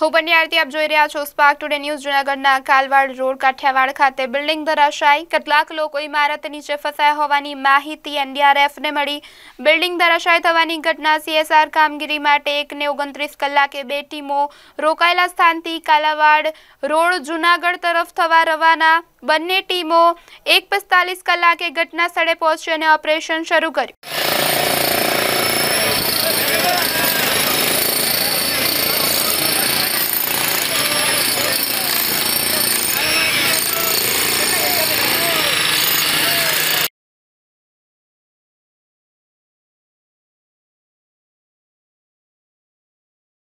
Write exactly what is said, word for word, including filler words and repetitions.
हूँ बन्नी आरती, आप जोई रह्या छो स्पार्क टुडे न्यूज। जूनागढ़ना कालवाड रोड काठियावाड़ खाते बिल्डिंग धराशायी, कटलाक लोको इमारत नीचे फसाया होवानी माहिती एनडीआरएफ ने मळी। बिल्डिंग धराशायी थवानी घटना सीएसआर कामगीरी माटे एक ने ओगणत्रीस कलाके बे टीमो रोकायेला स्थानथी कालवाड रोड जूनागढ़ तरफ थवा रवाना। बंने टीमों एक पैंतालीस कलाके घटना स्थळे पहोंची अने ऑपरेशन शरू कर्युं।